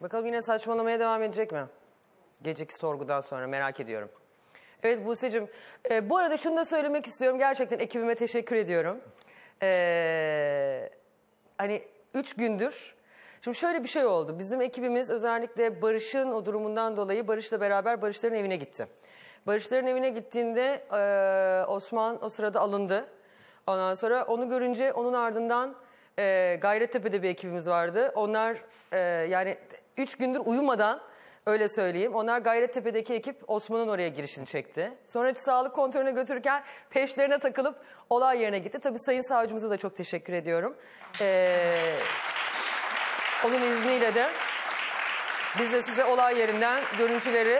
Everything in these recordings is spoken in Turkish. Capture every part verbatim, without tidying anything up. Bakalım yine saçmalamaya devam edecek mi? Geceki sorgudan sonra merak ediyorum. Evet Buse'cim, e, bu arada şunu da söylemek istiyorum. Gerçekten ekibime teşekkür ediyorum. E, hani üç gündür. Şimdi şöyle bir şey oldu. Bizim ekibimiz özellikle Barış'ın o durumundan dolayı Barış'la beraber Barış'ların evine gitti. Barış'ların evine gittiğinde e, Osman o sırada alındı. Ondan sonra onu görünce onun ardından e, Gayrettepe'de bir ekibimiz vardı. Onlar e, yani üç gündür uyumadan, öyle söyleyeyim. Onlar Gayrettepe'deki ekip Osman'ın oraya girişini çekti. Sonra sağlık kontrolüne götürürken peşlerine takılıp olay yerine gitti. Tabii Sayın Savcımıza da çok teşekkür ediyorum. Ee, onun izniyle de biz de size olay yerinden görüntüleri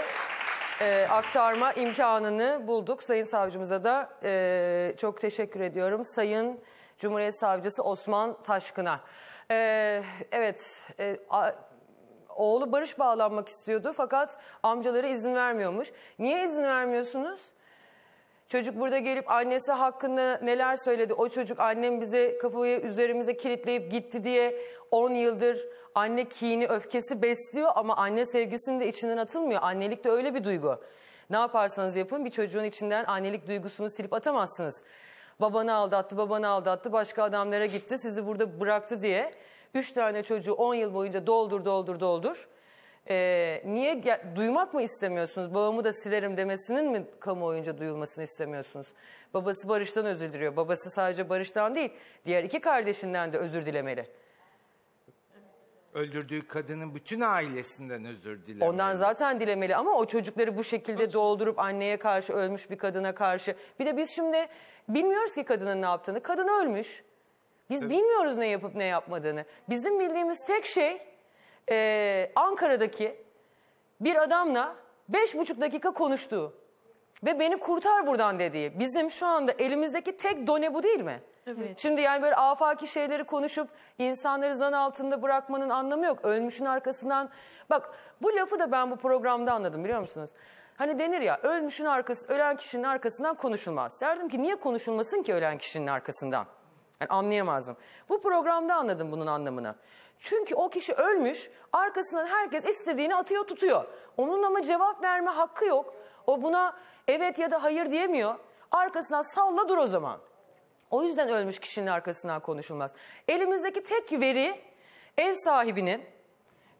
e, aktarma imkanını bulduk. Sayın Savcımıza da e, çok teşekkür ediyorum. Sayın Cumhuriyet Savcısı Osman Taşkın'a. E, evet... E, a, Oğlu Barış bağlanmak istiyordu fakat amcaları izin vermiyormuş. Niye izin vermiyorsunuz? Çocuk burada gelip annesi hakkında neler söyledi. O çocuk annem bize kapıyı üzerimize kilitleyip gitti diye on yıldır anne kini öfkesi besliyor ama anne sevgisini de içinden atılmıyor. Annelik de öyle bir duygu. Ne yaparsanız yapın bir çocuğun içinden annelik duygusunu silip atamazsınız. Babanı aldattı, babanı aldattı, başka adamlara gitti, sizi burada bıraktı diye. Üç tane çocuğu on yıl boyunca doldur doldur doldur. Ee, niye duymak mı istemiyorsunuz? Babamı da silerim demesinin mi kamuoyunca duyulmasını istemiyorsunuz? Babası Barış'tan özür diliyor. Babası sadece Barış'tan değil, diğer iki kardeşinden de özür dilemeli. Öldürdüğü kadının bütün ailesinden özür dilemeli. Ondan zaten dilemeli ama o çocukları bu şekilde doldurup anneye karşı, ölmüş bir kadına karşı. Bir de biz şimdi bilmiyoruz ki kadının ne yaptığını. Kadın ölmüş. Biz evet. Bilmiyoruz ne yapıp ne yapmadığını. Bizim bildiğimiz tek şey e, Ankara'daki bir adamla beş buçuk dakika konuştuğu ve beni kurtar buradan dediği. Bizim şu anda elimizdeki tek done bu değil mi? Evet. Şimdi yani böyle afaki şeyleri konuşup insanları zan altında bırakmanın anlamı yok. Ölmüşün arkasından. Bak bu lafı da ben bu programda anladım biliyor musunuz? Hani denir ya ölmüşün arkası, ölen kişinin arkasından konuşulmaz. Derdim ki niye konuşulmasın ki ölen kişinin arkasından? Yani anlayamazdım. Bu programda anladım bunun anlamını. Çünkü o kişi ölmüş, arkasından herkes istediğini atıyor tutuyor. Onun ama cevap verme hakkı yok. O buna evet ya da hayır diyemiyor. Arkasından salla dur o zaman. O yüzden ölmüş kişinin arkasından konuşulmaz. Elimizdeki tek veri ev sahibinin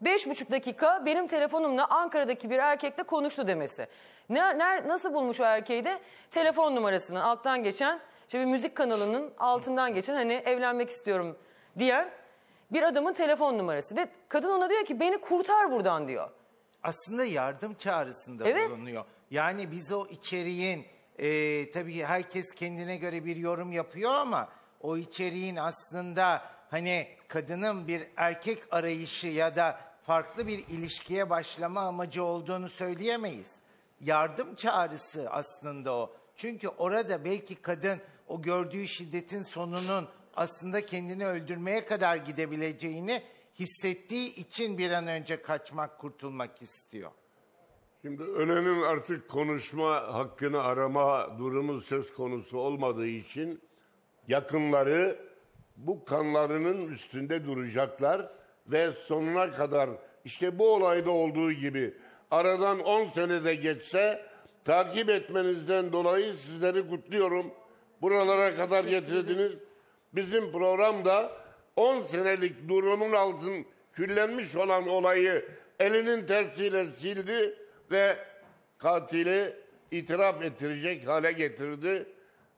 beş buçuk dakika benim telefonumla Ankara'daki bir erkekle konuştu demesi. Ne, ne, nasıl bulmuş o erkeği de? Telefon numarasının alttan geçen... Şimdi müzik kanalının altından geçen hani evlenmek istiyorum diyen bir adamın telefon numarası. Ve kadın ona diyor ki beni kurtar buradan diyor. Aslında yardım çağrısında evet. Bulunuyor. Yani biz o içeriğin e, tabii herkes kendine göre bir yorum yapıyor ama o içeriğin aslında hani kadının bir erkek arayışı ya da farklı bir ilişkiye başlama amacı olduğunu söyleyemeyiz. Yardım çağrısı aslında o. Çünkü orada belki kadın o gördüğü şiddetin sonunun aslında kendini öldürmeye kadar gidebileceğini hissettiği için bir an önce kaçmak, kurtulmak istiyor. Şimdi ölenin artık konuşma hakkını arama durumu söz konusu olmadığı için yakınları bu kanlarının üstünde duracaklar ve sonuna kadar işte bu olayda olduğu gibi aradan on senede geçse takip etmenizden dolayı sizleri kutluyorum. Buralara kadar getirdiniz. Bizim programda on senelik durumun altın küllenmiş olan olayı elinin tersiyle sildi ve katili itiraf ettirecek hale getirdi.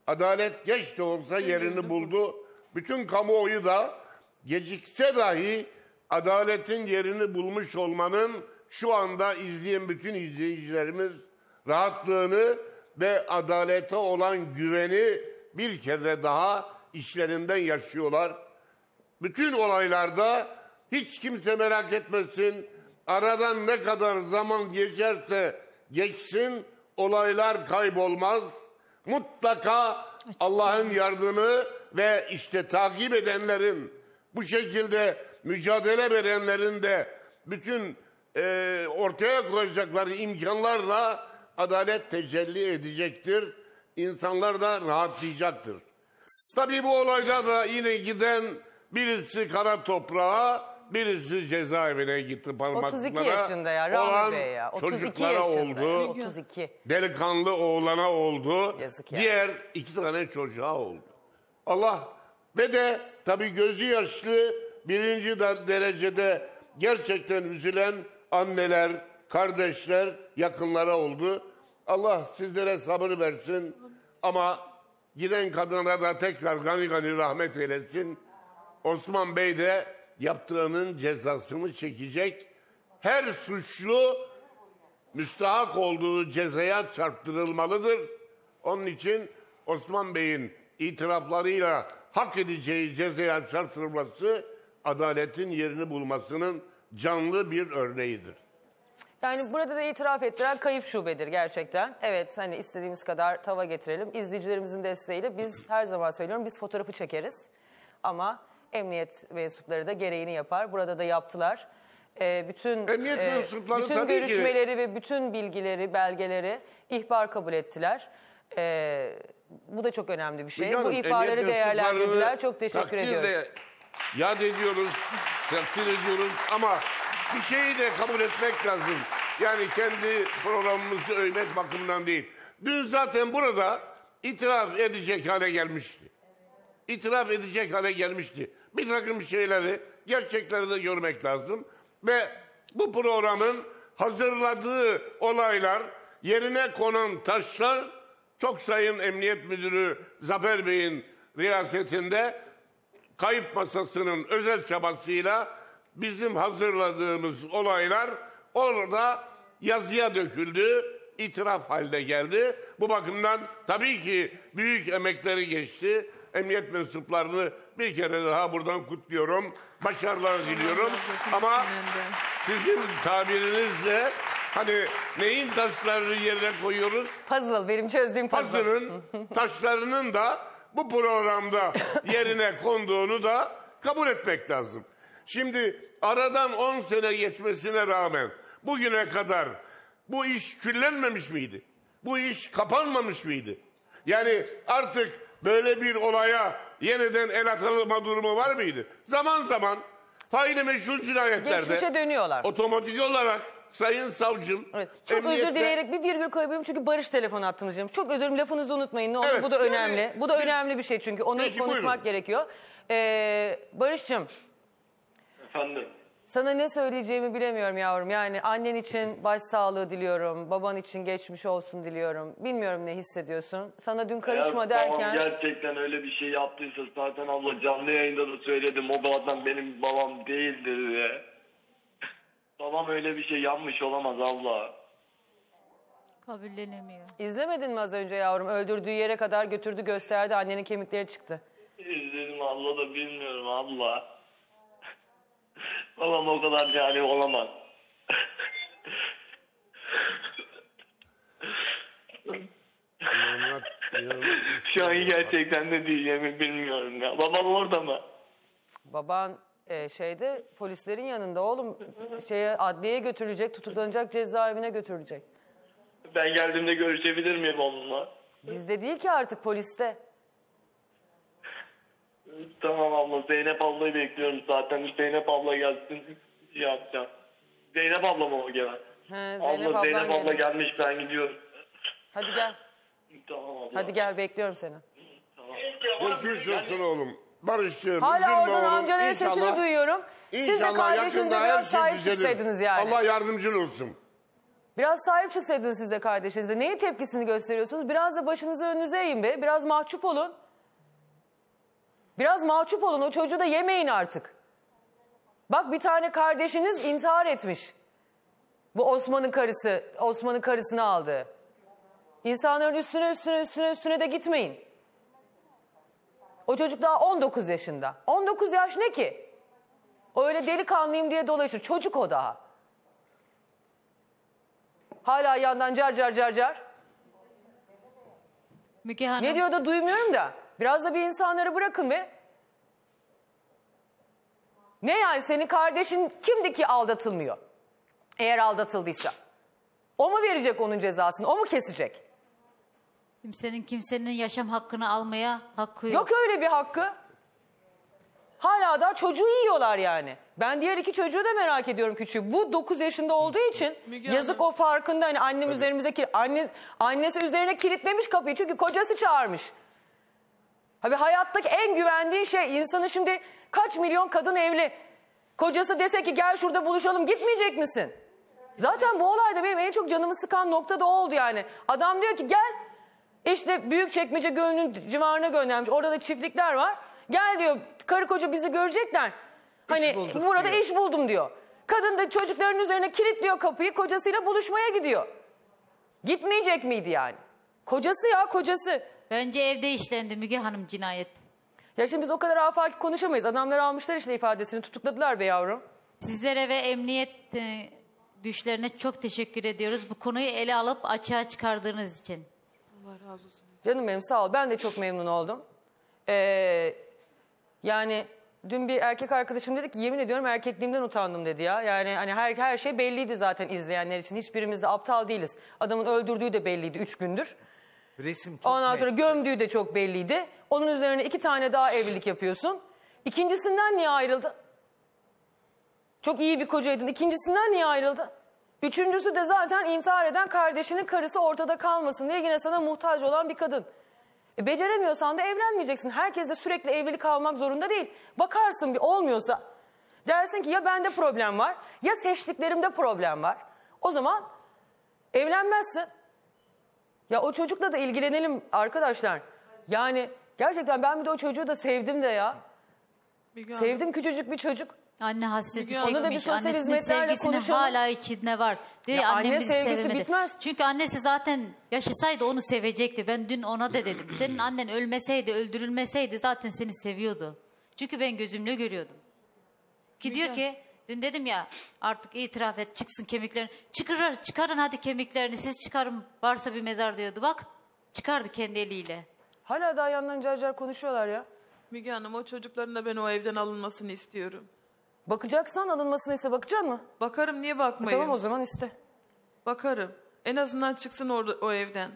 Adalet geç de olsa yerini buldu. Bütün kamuoyu da gecikse dahi adaletin yerini bulmuş olmanın şu anda izleyen bütün izleyicilerimiz rahatlığını ve adalete olan güveni bir kere daha işlerinden yaşıyorlar. Bütün olaylarda hiç kimse merak etmesin. Aradan ne kadar zaman geçerse geçsin olaylar kaybolmaz. Mutlaka Allah'ın yardımı ve işte takip edenlerin bu şekilde mücadele verenlerin de bütün e, ortaya koyacakları imkanlarla adalet tecelli edecektir. İnsanlar da rahatlayacaktır. Tabii bu olayda da yine giden birisi kara toprağa, birisi cezaevine gitti parmaklara. otuz iki yaşında ya Rahmi Bey ya. Çocuklara yaşında. Oldu. otuz iki. Delikanlı oğlana oldu. Yazık yani. Diğer iki tane çocuğa oldu. Allah ve de tabii gözü yaşlı birinci derecede gerçekten üzülen anneler, kardeşler, yakınlara oldu. Allah sizlere sabır versin ama giden kadınlara da tekrar gani gani rahmet eylesin. Osman Bey de yaptığının cezasını çekecek. Her suçlu müstahak olduğu cezaya çarptırılmalıdır. Onun için Osman Bey'in itiraflarıyla hak edeceği cezaya çarptırılması adaletin yerini bulmasının canlı bir örneğidir. Yani burada da itiraf ettiren kayıp şubedir gerçekten. Evet hani istediğimiz kadar tava getirelim. İzleyicilerimizin desteğiyle biz her zaman söylüyorum biz fotoğrafı çekeriz. Ama emniyet mensupları da gereğini yapar. Burada da yaptılar. Ee, bütün emniyet e, mensupları bütün tabii görüşmeleri ki. Ve bütün bilgileri, belgeleri ihbar kabul ettiler. Ee, bu da çok önemli bir şey. Hanım, bu ihbarları değerlendirdiler. Çok teşekkür ediyoruz. Yad ediyoruz, takdir ediyoruz ama... Bir şeyi de kabul etmek lazım. Yani kendi programımızı övmek bakımından değil. Dün zaten burada itiraf edecek hale gelmişti. İtiraf edecek hale gelmişti. Bir takım şeyleri, gerçekleri de görmek lazım. Ve bu programın hazırladığı olaylar, yerine konan taşlar, çok sayın Emniyet Müdürü Zafer Bey'in riyasetinde kayıp masasının özel çabasıyla bizim hazırladığımız olaylar orada yazıya döküldü, itiraf haline geldi. Bu bakımdan tabii ki büyük emekleri geçti. Emniyet mensuplarını bir kere daha buradan kutluyorum. Başarılar diliyorum. Ama sizin tabirinizle hani neyin taşlarını yerine koyuyoruz? Puzzle, benim çözdüğüm puzzle. Puzzle'ın taşlarının da bu programda yerine konduğunu da kabul etmek lazım. Şimdi aradan on sene geçmesine rağmen bugüne kadar bu iş küllenmemiş miydi? Bu iş kapanmamış mıydı? Yani artık böyle bir olaya yeniden el atılma durumu var mıydı? Zaman zaman faili meşhur cinayetlerde... Geçmişe dönüyorlar. Otomatik olarak sayın savcım... Evet, çok emniyette... özür dileyerek bir virgül koyabilirim çünkü Barış telefonu attınız canım. Çok özür dilerim lafınızı unutmayın ne olur evet, bu da önemli. Yani, bu da önemli bir şey çünkü onu peki, konuşmak buyurun. Gerekiyor. Ee, Barış'cığım... Efendim. Sana ne söyleyeceğimi bilemiyorum yavrum. Yani annen için başsağlığı diliyorum. Baban için geçmiş olsun diliyorum. Bilmiyorum ne hissediyorsun. Sana dün karışma eğer, derken... Tamam, gerçekten öyle bir şey yaptıysa zaten abla canlı yayında da söyledim. O zaten benim babam değildir diye. Babam öyle bir şey yapmış olamaz abla. Kabullenemiyor. İzlemedin mi az önce yavrum? Öldürdüğü yere kadar götürdü gösterdi. Annenin kemikleri çıktı. İzledim abla da bilmiyorum abla. Babam o kadar cahil olamaz. Şu an gerçekten ne diyeceğimi bilmiyorum ya. Babam orada mı? Baban e, şeyde polislerin yanında oğlum. Şeye, adliyeye götürülecek, tutuklanacak, cezaevine götürülecek. Ben geldiğimde görüşebilir miyim onunla? Bizde değil ki artık poliste. Tamam abla, Zeynep ablayı bekliyorum zaten. Zeynep abla gelsin, yapacağım. Zeynep abla mı o gelen? He, Zeynep abla, Zeynep abla gelmiş, ben gidiyorum. Hadi gel. Tamam abla. Hadi gel, bekliyorum seni. Tamam. Görüşürüz olsun oğlum. Barışçığım, hala oradan amcanın sesini duyuyorum. Siz de kardeşinize biraz sahip çıksaydınız yani. Allah yardımcın olsun. Biraz sahip çıksaydınız siz de kardeşinize. Neyin tepkisini gösteriyorsunuz? Biraz da başınızı önünüze eğin be. Biraz mahcup olun. Biraz mahcup olun, o çocuğu da yemeyin artık. Bak bir tane kardeşiniz intihar etmiş. Bu Osman'ın karısı, Osman'ın karısını aldı. İnsanların üstüne üstüne üstüne üstüne de gitmeyin. O çocuk daha on dokuz yaşında. on dokuz yaş ne ki? Öyle delikanlıyım diye dolaşır, çocuk o daha. Hala yandan car car car car. Müge Hanım. Ne diyor da duymuyorum da. Biraz da bir insanları bırakın be. Ne yani senin kardeşin kimdi ki aldatılmıyor? Eğer aldatıldıysa. O mu verecek onun cezasını? O mu kesecek? Kimsenin kimsenin yaşam hakkını almaya hakkı yok. Yok öyle bir hakkı. Hala da çocuğu yiyorlar yani. Ben diğer iki çocuğu da merak ediyorum küçüğü. Bu dokuz yaşında olduğu için Müge yazık Hanım. O farkında. Hani annem evet. üzerimize kilit... Anne, annesi üzerine kilitlemiş kapıyı çünkü kocası çağırmış. Abi hayattaki en güvendiğin şey insanı şimdi kaç milyon kadın evli. Kocası dese ki gel şurada buluşalım gitmeyecek misin? Zaten bu olayda benim en çok canımı sıkan nokta da oldu yani. Adam diyor ki gel işte Büyükçekmece Gölü'nün civarına göndermiş. Orada da çiftlikler var. Gel diyor karı koca bizi görecekler. Hani bulduk, burada diyor. iş buldum diyor. Kadın da çocukların üzerine kilitliyor kapıyı, kocasıyla buluşmaya gidiyor. Gitmeyecek miydi yani? Kocası ya kocası. Önce evde işlendi Müge Hanım cinayet. Ya şimdi biz o kadar afaki konuşamayız. Adamlar almışlar işte ifadesini, tutukladılar be yavrum. Sizlere ve emniyet güçlerine çok teşekkür ediyoruz. Bu konuyu ele alıp açığa çıkardığınız için. Allah razı olsun. Canım benim sağ ol. Ben de çok memnun oldum. Ee, yani dün bir erkek arkadaşım dedi ki yemin ediyorum erkekliğimden utandım dedi ya. Yani hani her, her şey belliydi zaten izleyenler için. Hiçbirimiz de aptal değiliz. Adamın öldürdüğü de belliydi üç gündür. Resim Ondan net. sonra gömdüğü de çok belliydi. Onun üzerine iki tane daha evlilik yapıyorsun. İkincisinden niye ayrıldı? Çok iyi bir kocaydın. İkincisinden niye ayrıldı? Üçüncüsü de zaten intihar eden kardeşinin karısı ortada kalmasın diye yine sana muhtaç olan bir kadın. E beceremiyorsan da evlenmeyeceksin. Herkes de sürekli evlilik almak zorunda değil. Bakarsın bir olmuyorsa dersin ki ya bende problem var ya seçtiklerimde problem var. O zaman evlenmezsin. Ya o çocukla da ilgilenelim arkadaşlar. Yani gerçekten ben bir de o çocuğu da sevdim de ya. Sevdim küçücük bir çocuk. Anne hasreti çekmiş. Ona da bir sosyal hizmetlerle konuşalım. Hala içinde var. Diyor ya anne sevgisi sevemedi. Bitmez. Çünkü annesi zaten yaşasaydı onu sevecekti. Ben dün ona da dedim. Senin annen ölmeseydi, öldürülmeseydi zaten seni seviyordu. Çünkü ben gözümle görüyordum. Ki diyor ki dün dedim ya artık itiraf et çıksın kemiklerini. Çıkarır, çıkarın hadi kemiklerini siz çıkarın varsa bir mezar diyordu. Bak çıkardı kendi eliyle. Hala daha yandan car car konuşuyorlar ya. Müge Hanım o çocukların da ben o evden alınmasını istiyorum. Bakacaksan alınmasını ise bakacaksın mı? Bakarım niye bakmayayım? E tamam o zaman iste. Bakarım. En azından çıksın orada, o evden.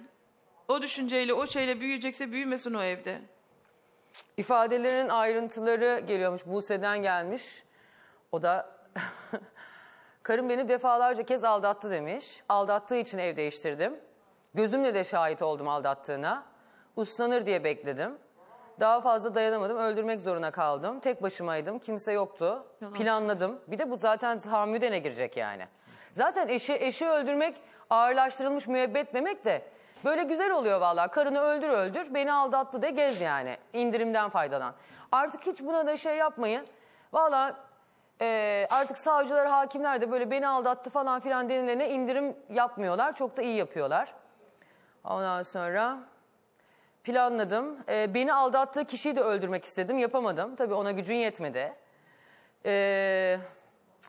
O düşünceyle o şeyle büyüyecekse büyümesin o evde. İfadelerin ayrıntıları geliyormuş. Buse'den gelmiş. O da karım beni defalarca kez aldattı demiş. Aldattığı için ev değiştirdim. Gözümle de şahit oldum aldattığına. Uslanır diye bekledim. Daha fazla dayanamadım. Öldürmek zorunda kaldım. Tek başımaydım. Kimse yoktu. Yalan. Planladım. Bir de bu zaten tahammüdene girecek yani. Zaten eşi, eşi öldürmek ağırlaştırılmış müebbet demek de böyle güzel oluyor vallahi. Karını öldür öldür. Beni aldattı de gez yani. İndirimden faydalan. Artık hiç buna da şey yapmayın. Vallahi e, artık savcılar, hakimler de böyle beni aldattı falan filan denilene indirim yapmıyorlar. Çok da iyi yapıyorlar. Ondan sonra... Planladım. Ee, beni aldattığı kişiyi de öldürmek istedim. Yapamadım. Tabii ona gücün yetmedi. Ee,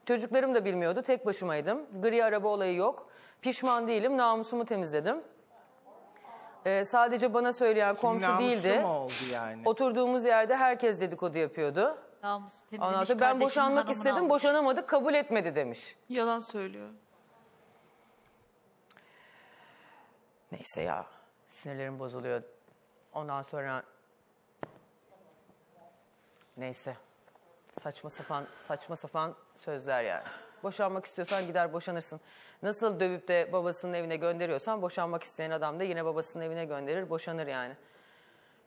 çocuklarım da bilmiyordu. Tek başımaydım. Gri araba olayı yok. Pişman değilim. Namusumu temizledim. Ee, sadece bana söyleyen komşu Namusu değildi. Mu oldu yani? Oturduğumuz yerde herkes dedikodu yapıyordu. Namusu temizlemiş. Ben boşanmak istedim. Almış. Boşanamadık. Kabul etmedi demiş. Yalan söylüyor. Neyse ya. Sinirlerim bozuluyor. Ondan sonra neyse saçma sapan saçma sapan sözler yani. Boşanmak istiyorsan gider boşanırsın. Nasıl dövüp de babasının evine gönderiyorsan boşanmak isteyen adam da yine babasının evine gönderir, boşanır yani.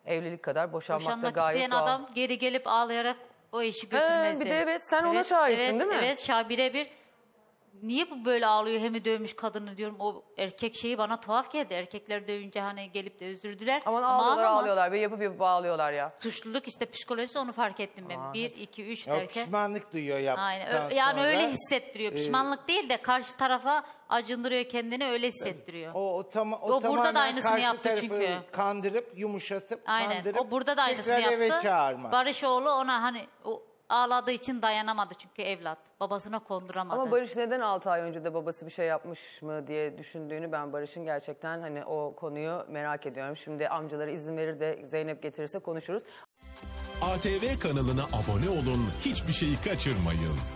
Evlilik kadar boşanmak, boşanmak da gayet doğal. Boşanmak isteyen adam geri gelip ağlayarak o işi götürmezdi. Ee, bir de evet sen evet, ona şahittin evet, değil mi? Evet şabire bir niye bu böyle ağlıyor hem dövmüş kadını diyorum o erkek şeyi bana tuhaf geldi. Erkekler dövünce hani gelip de özür diler. Aman ağlıyorlar ama ağlıyorlar bir yapıp yapıp ağlıyorlar ya. Suçluluk işte psikolojisi onu fark ettim ben. Aa, bir, evet. iki, üç derken. Yok, pişmanlık duyuyor yaptıktan Aynen. Yani sonra. Öyle hissettiriyor pişmanlık ee, değil de karşı tarafa acındırıyor kendini öyle hissettiriyor. O, o, tam, o, o burada da aynısını yaptı çünkü. Kandırıp yumuşatıp Aynen. kandırıp o burada da aynısını yaptı. Eve çağırma. Barış oğlu ona hani... O, ağladığı için dayanamadı çünkü evlat. Babasına konduramadı. Ama Barış neden altı ay önce de babası bir şey yapmış mı diye düşündüğünü ben Barış'ın gerçekten hani o konuyu merak ediyorum. Şimdi amcalara izin verir de Zeynep getirirse konuşuruz. A T V kanalına abone olun, hiçbir şeyi kaçırmayın.